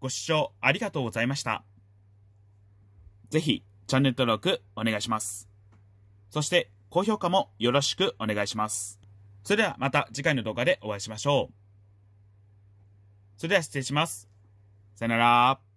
ご視聴ありがとうございました。ぜひチャンネル登録お願いします。そして高評価もよろしくお願いします。それではまた次回の動画でお会いしましょう。それでは失礼します。さよなら。